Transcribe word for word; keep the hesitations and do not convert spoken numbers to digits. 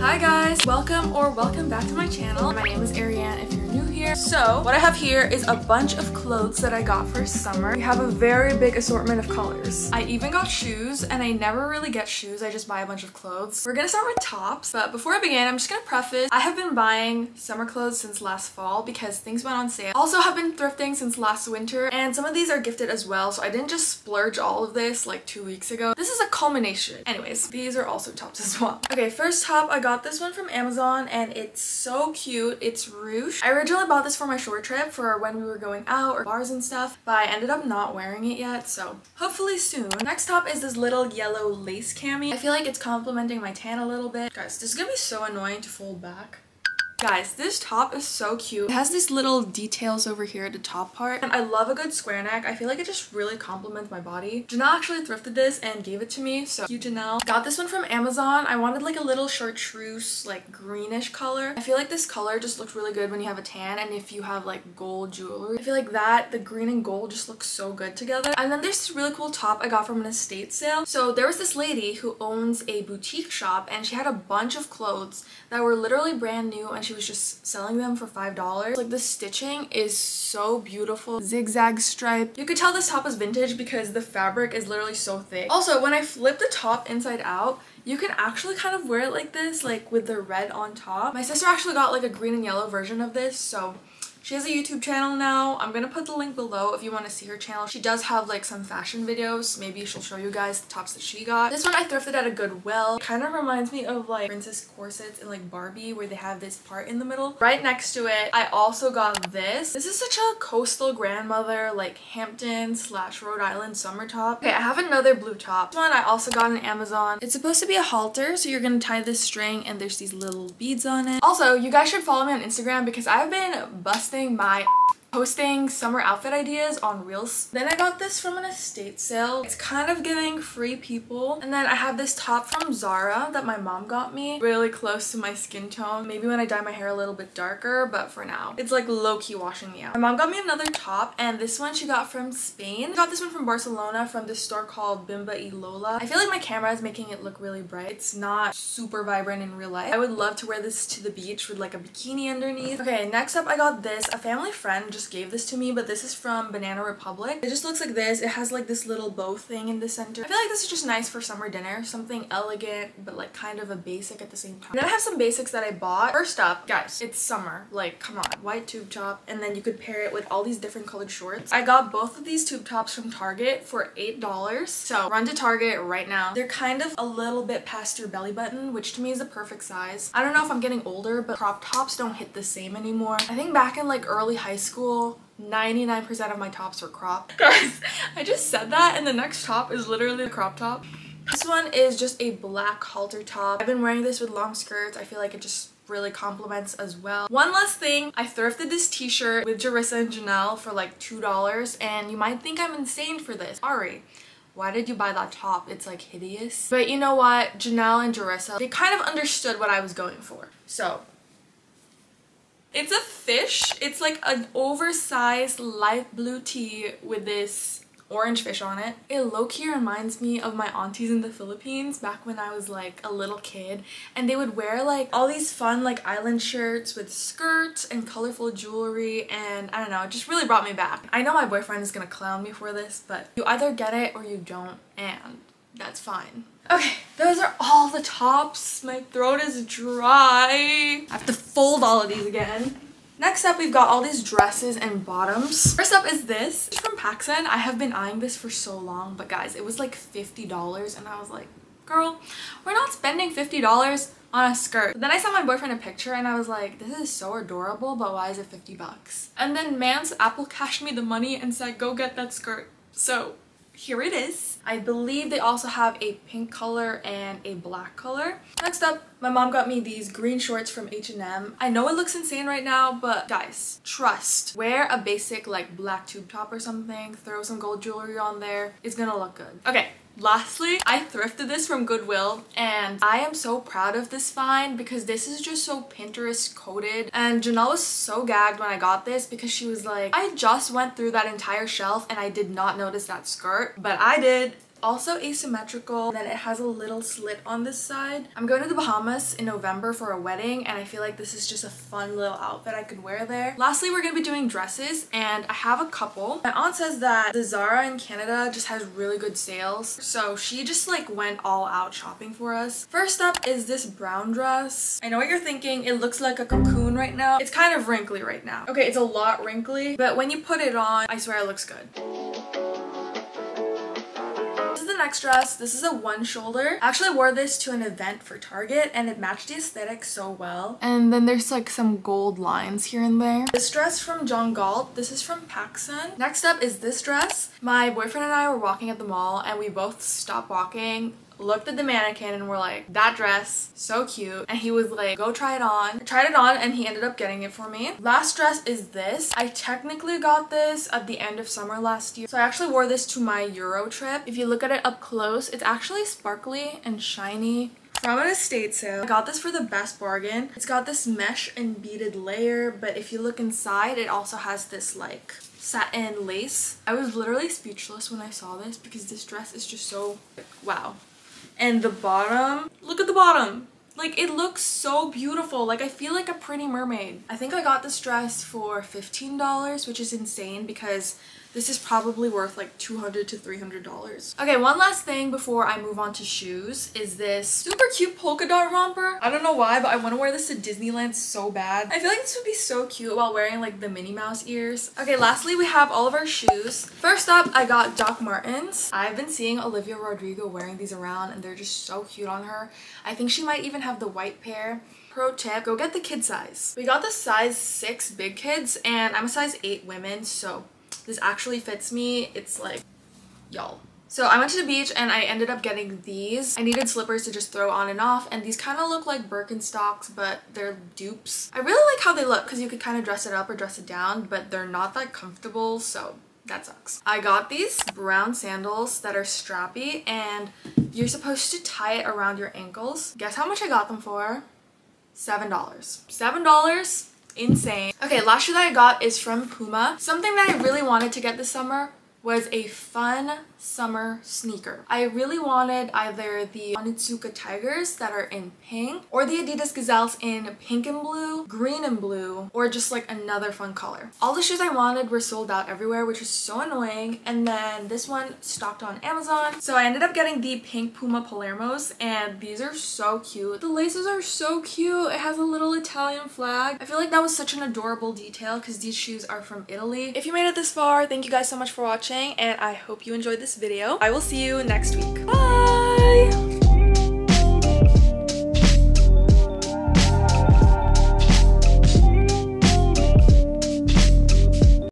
Hi guys, welcome or welcome back to my channel. My name is Arianne if you're new here. So what I have here is a bunch of clothes that I got for summer. We have a very big assortment of colors. I even got shoes, and I never really get shoes, I just buy a bunch of clothes. We're gonna start with tops, but before I begin, I'm just gonna preface, I have been buying summer clothes since last fall because things went on sale. Also have been thrifting since last winter, and some of these are gifted as well, so I didn't just splurge all of this like two weeks ago. This is a culmination. Anyways, these are also tops as well. Okay, first top, I got this one from Amazon and it's so cute. It's ruched. I originally bought this for my short trip for when we were going out or bars and stuff, but I ended up not wearing it yet, so hopefully soon. Next top is this little yellow lace cami. I feel like it's complementing my tan a little bit. Guys, this is gonna be so annoying to fold back. Guys, this top is so cute. It has these little details over here at the top part, and I love a good square neck. I feel like it just really complements my body. Janelle actually thrifted this and gave it to me, so thank you, Janelle. Got this one from Amazon. I wanted like a little chartreuse, like greenish color. I feel like this color just looks really good when you have a tan and if you have like gold jewelry. I feel like that, the green and gold just looks so good together. And then there's this really cool top I got from an estate sale. So there was this lady who owns a boutique shop and she had a bunch of clothes that were literally brand new and she was just selling them for five dollars. Like the stitching is so beautiful. Zigzag stripe. You could tell this top is vintage because the fabric is literally so thick. Also, when I flip the top inside out, you can actually kind of wear it like this, like with the red on top. My sister actually got like a green and yellow version of this, so she has a YouTube channel now. I'm gonna put the link below if you want to see her channel. She does have like some fashion videos. Maybe she'll show you guys the tops that she got. This one I thrifted at a Goodwill. It kind of reminds me of like princess corsets and like Barbie where they have this part in the middle. Right next to it, I also got this. This is such a coastal grandmother like Hampton slash Rhode Island summer top. Okay, I have another blue top. This one I also got on Amazon. It's supposed to be a halter, so you're gonna tie this string and there's these little beads on it. Also, you guys should follow me on Instagram because I've been busting my posting summer outfit ideas on Reels. Then I got this from an estate sale. It's kind of giving free people. And then I have this top from Zara that my mom got me. Really close to my skin tone. Maybe when I dye my hair a little bit darker, but for now, it's like low-key washing me out. My mom got me another top, and this one she got from Spain. I got this one from Barcelona from this store called Bimba y Lola. I feel like my camera is making it look really bright. It's not super vibrant in real life. I would love to wear this to the beach with like a bikini underneath. Okay, next up I got this. A family friend just gave this to me, but this is from Banana Republic. It just looks like this. It has like this little bow thing in the center. I feel like this is just nice for summer dinner. Something elegant, but like kind of a basic at the same time. And then I have some basics that I bought. First up, guys, it's summer. Like, come on. White tube top, and then you could pair it with all these different colored shorts. I got both of these tube tops from Target for eight dollars. So run to Target right now. They're kind of a little bit past your belly button, which to me is the perfect size. I don't know if I'm getting older, but crop tops don't hit the same anymore. I think back in like early high school, ninety-nine percent of my tops were cropped. Guys, I just said that and the next top is literally a crop top. This one is just a black halter top. I've been wearing this with long skirts. I feel like it just really compliments as well. One last thing, I thrifted this t-shirt with Jarissa and Janelle for like two dollars, and you might think I'm insane for this. Ari, why did you buy that top? It's like hideous. But you know what? Janelle and Jarissa, they kind of understood what I was going for. So, it's a fish. It's like an oversized light blue tee with this orange fish on it. It low-key reminds me of my aunties in the Philippines back when I was like a little kid, and they would wear like all these fun like island shirts with skirts and colorful jewelry, and I don't know, it just really brought me back. I know my boyfriend is gonna clown me for this, but you either get it or you don't, and that's fine. Okay, those are all the tops. My throat is dry. I have to fold all of these again. Next up, we've got all these dresses and bottoms. First up is this. It's from Pacsun. I have been eyeing this for so long, but guys, it was like fifty dollars, and I was like, girl, we're not spending fifty dollars on a skirt. But then I saw my boyfriend a picture and I was like, this is so adorable, but why is it fifty bucks? And then man's Apple cashed me the money and said, go get that skirt. So, here it is. I believe they also have a pink color and a black color. Next up, my mom got me these green shorts from H and M. I know it looks insane right now, but guys, trust. Wear a basic like black tube top or something. Throw some gold jewelry on there. It's gonna look good. Okay. Lastly, I thrifted this from Goodwill, and I am so proud of this find because this is just so Pinterest coded, and Janelle was so gagged when I got this because she was like, I just went through that entire shelf and I did not notice that skirt, but I did. also asymmetrical, and then it has a little slit on this side. I'm going to the Bahamas in November for a wedding, and I feel like this is just a fun little outfit I could wear there. Lastly, we're going to be doing dresses, and I have a couple. My aunt says that the Zara in Canada just has really good sales, so she just like went all out shopping for us. First up is this brown dress. I know what you're thinking, it looks like a cocoon right now. It's kind of wrinkly right now. Okay, it's a lot wrinkly, but when you put it on, I swear it looks good. Next dress. This is a one shoulder. I actually wore this to an event for Target and it matched the aesthetic so well. And then there's like some gold lines here and there. This dress from John Galt. This is from Pacsun. Next up is this dress. My boyfriend and I were walking at the mall and we both stopped walking, looked at the mannequin and were like, that dress, so cute. And he was like, go try it on. I tried it on and he ended up getting it for me. Last dress is this. I technically got this at the end of summer last year. So I actually wore this to my Euro trip. If you look at it up close, it's actually sparkly and shiny. From an estate sale. I got this for the best bargain. It's got this mesh and beaded layer, but if you look inside, it also has this like satin lace. I was literally speechless when I saw this because this dress is just so, wow. And the bottom, look at the bottom. Like, it looks so beautiful. Like, I feel like a pretty mermaid. I think I got this dress for fifteen dollars, which is insane because this is probably worth like two hundred to three hundred dollars. Okay, one last thing before I move on to shoes is this super cute polka dot romper. I don't know why, but I want to wear this to Disneyland so bad. I feel like this would be so cute while wearing like the Minnie Mouse ears. Okay, lastly, we have all of our shoes. First up, I got Doc Martens. I've been seeing Olivia Rodrigo wearing these around and they're just so cute on her. I think she might even have have the white pair. Pro tip, go get the kid size. We got the size six big kids and I'm a size eight women, so this actually fits me. It's like, y'all. So I went to the beach and I ended up getting these. I needed slippers to just throw on and off and these kind of look like Birkenstocks, but they're dupes. I really like how they look because you could kind of dress it up or dress it down, but they're not that comfortable, so that sucks. I got these brown sandals that are strappy and you're supposed to tie it around your ankles. Guess how much I got them for? seven dollars. seven dollars? Insane. Okay, last shoe that I got is from Puma. Something that I really wanted to get this summer was a fun summer sneaker. I really wanted either the Onitsuka Tigers that are in pink or the Adidas Gazelles in pink and blue, green and blue, or just like another fun color. All the shoes I wanted were sold out everywhere, which was so annoying, and then this one stocked on Amazon. So I ended up getting the pink Puma Palermos and these are so cute. The laces are so cute. It has a little Italian flag. I feel like that was such an adorable detail because these shoes are from Italy. If you made it this far, thank you guys so much for watching and I hope you enjoyed this video. I will see you next week. Bye!